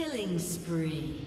Killing spree.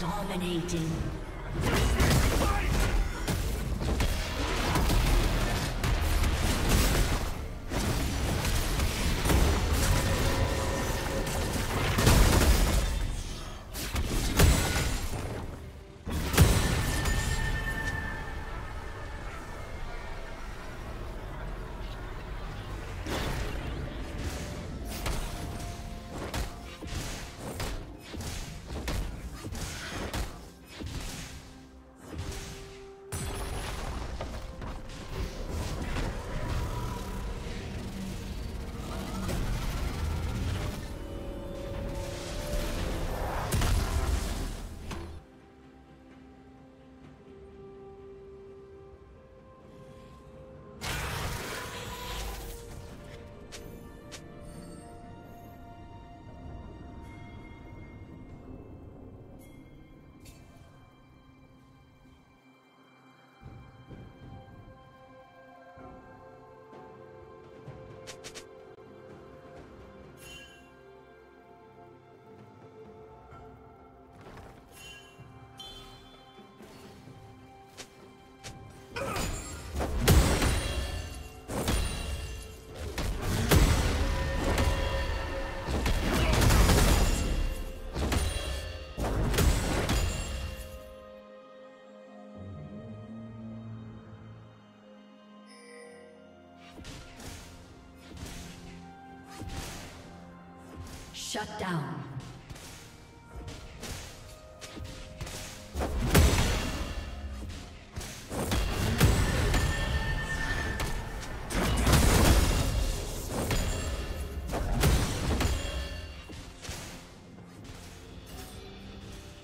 Dominating. Shut down.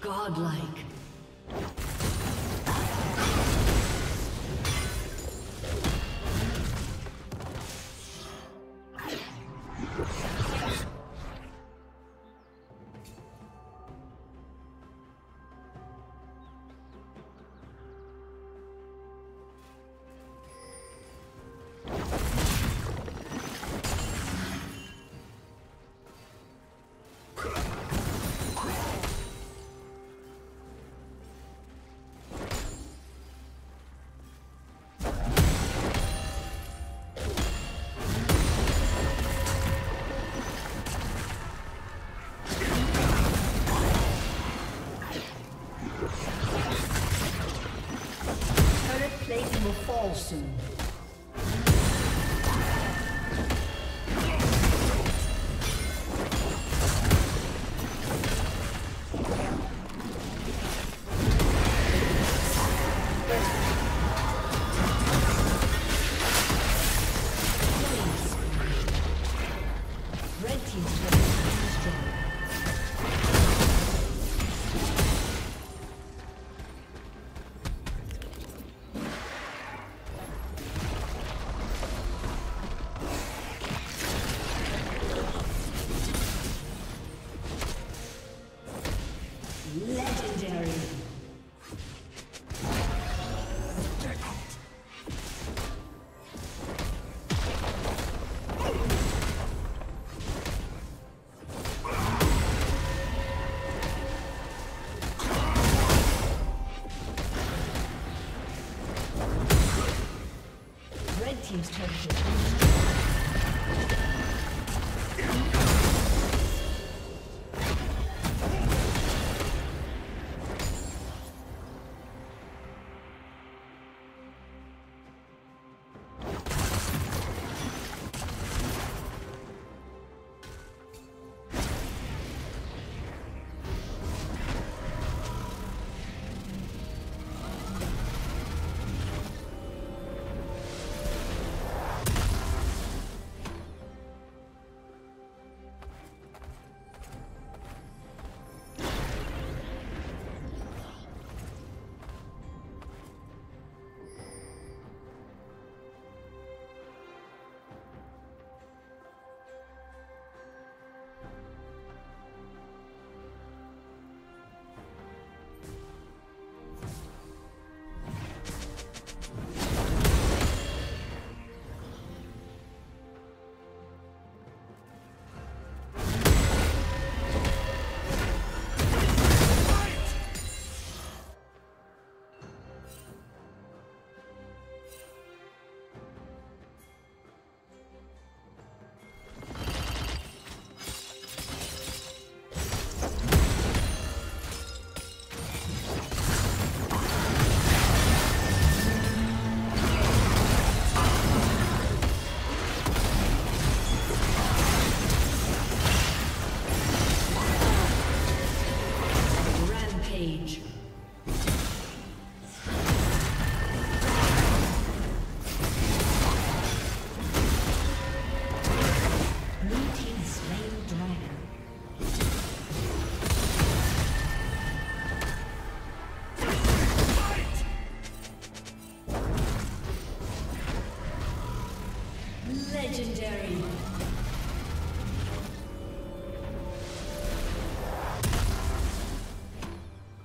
Godlike. Soon. Red team's turret is destroyed. team's turret has been destroyed.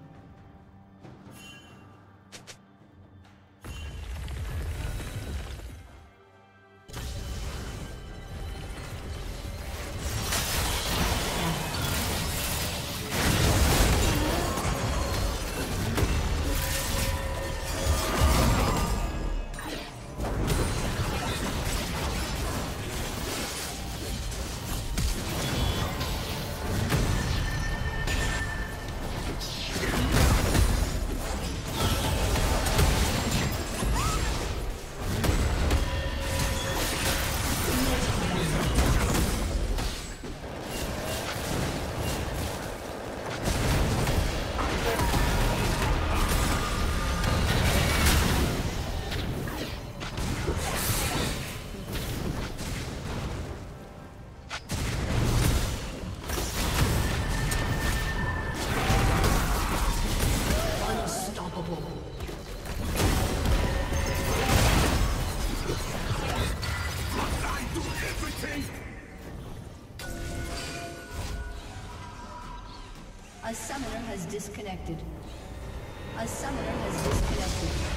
A summoner has disconnected.